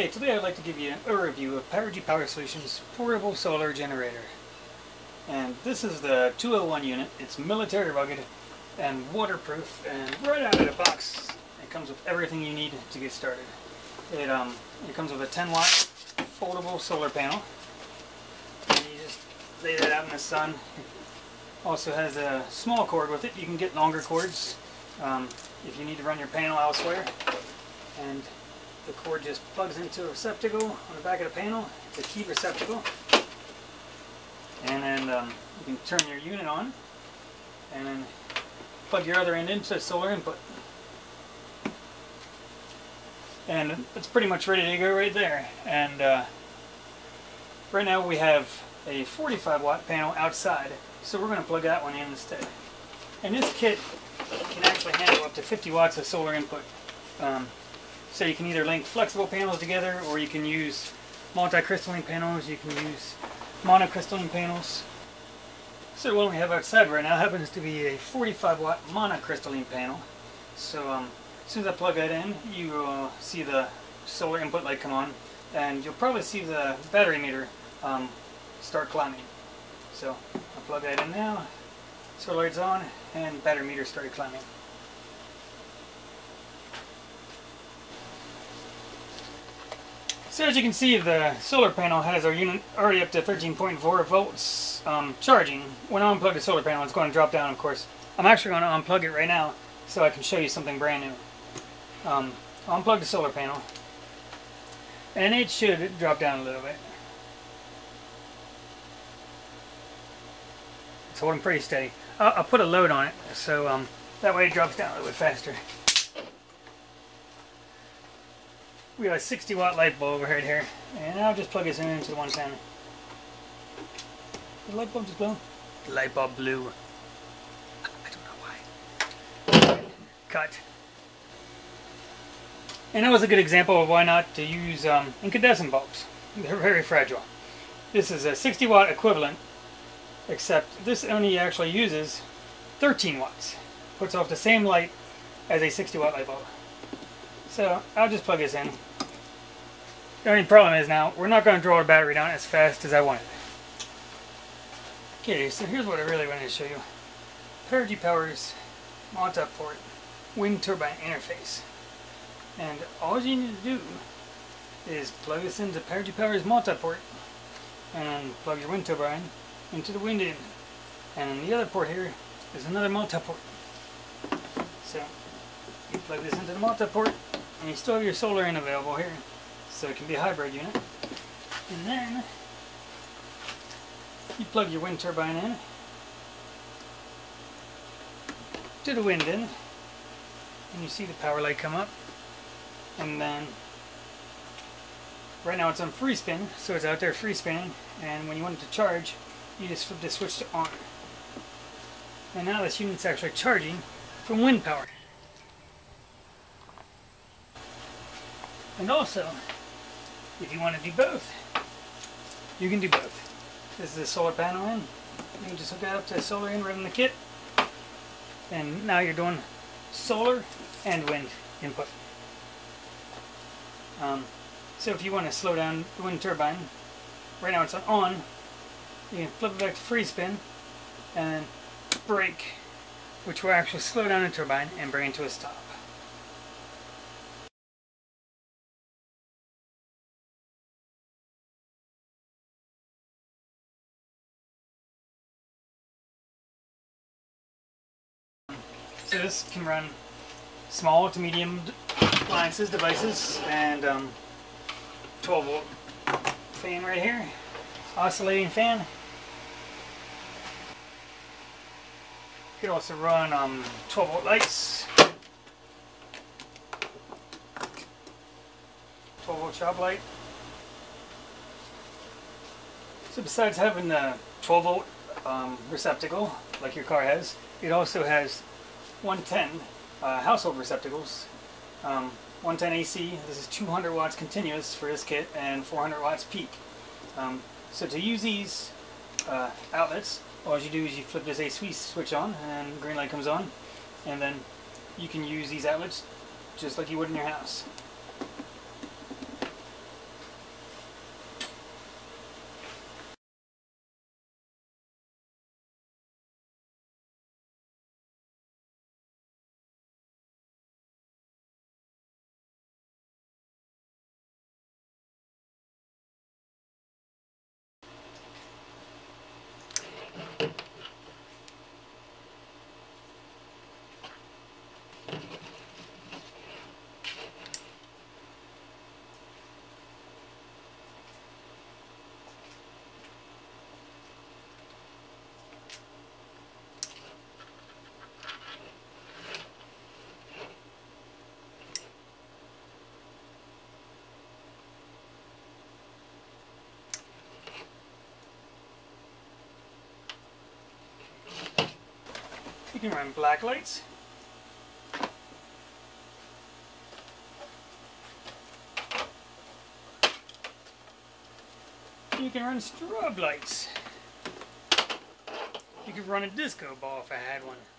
Okay, today I'd like to give you a review of Perigee Power Solutions Portable Solar Generator. And this is the 201 unit. It's military rugged and waterproof, and right out of the box it comes with everything you need to get started. It comes with a 10-watt foldable solar panel, and you just lay that out in the sun. It also has a small cord with it. You can get longer cords if you need to run your panel elsewhere. And the cord just plugs into a receptacle on the back of the panel. It's a key receptacle. And then you can turn your unit on and then plug your other end into the solar input. And it's pretty much ready to go right there. And right now we have a 45-watt panel outside, so we're going to plug that one in instead. And this kit can actually handle up to 50 watts of solar input. So you can either link flexible panels together, or you can use multi-crystalline panels, you can use monocrystalline panels. So what we have outside right now happens to be a 45-watt monocrystalline panel. So as soon as I plug that in, you will see the solar input light come on, and you'll probably see the battery meter start climbing. So I'll plug that in now, solar light's on, and battery meter started climbing. So as you can see, the solar panel has our unit already up to 13.4 volts charging. When I unplug the solar panel, it's going to drop down, of course. I'm actually going to unplug it right now so I can show you something brand new. I'll unplug the solar panel, and it should drop down a little bit. It's holding pretty steady. I'll put a load on it so that way it drops down a little bit faster. We have a 60-watt light bulb right here, and I'll just plug this in into the 110. Did the light bulb just blow? The light bulb blew. I don't know why. Cut. And that was a good example of why not to use incandescent bulbs. They're very fragile. This is a 60-watt equivalent, except this only actually uses 13 watts. Puts off the same light as a 60-watt light bulb. So I'll just plug this in. The only problem is now, we're not going to draw the battery down as fast as I want it. Okay, so here's what I really wanted to show you. Perigee Powers Multiport Wind Turbine Interface. And all you need to do is plug this into Perigee Powers Multiport and plug your wind turbine into the wind end. And the other port here is another multiport. So you plug this into the multiport, and you still have your solar in available here, so it can be a hybrid unit. And then you plug your wind turbine in to the wind end, and you see the power light come up. And then right now it's on free spin, so it's out there free spinning, and when you want it to charge, you just flip the switch to on. And now this unit's actually charging from wind power. And also, if you want to do both, you can do both. This is the solar panel in. You can just hook that up to the solar in right in the kit. And now you're doing solar and wind input. So if you want to slow down the wind turbine, right now it's on, you can flip it back to free spin and brake, which will actually slow down the turbine and bring it to a stop. So this can run small to medium appliances, devices, and 12-volt fan right here, oscillating fan. You could also run 12-volt lights, 12-volt shop light. So besides having the 12-volt receptacle, like your car has, it also has 110 household receptacles, 110 AC, this is 200 watts continuous for this kit, and 400 watts peak. So to use these outlets, all you do is you flip this AC switch on, and green light comes on, and then you can use these outlets just like you would in your house. You can run black lights. You can run strobe lights. You could run a disco ball if I had one.